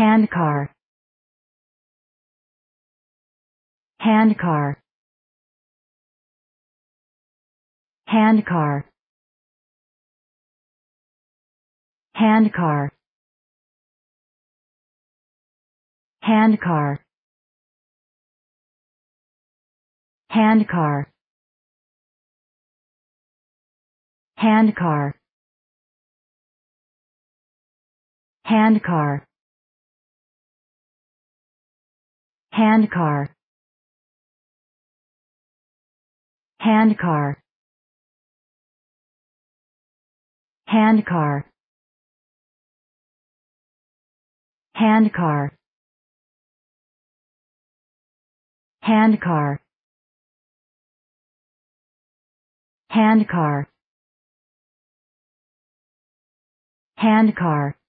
Handcar. Handcar. Handcar. Handcar. Handcar. Handcar. Handcar. Handcar. Handcar. Handcar. Handcar. Handcar. Handcar. Handcar. Handcar.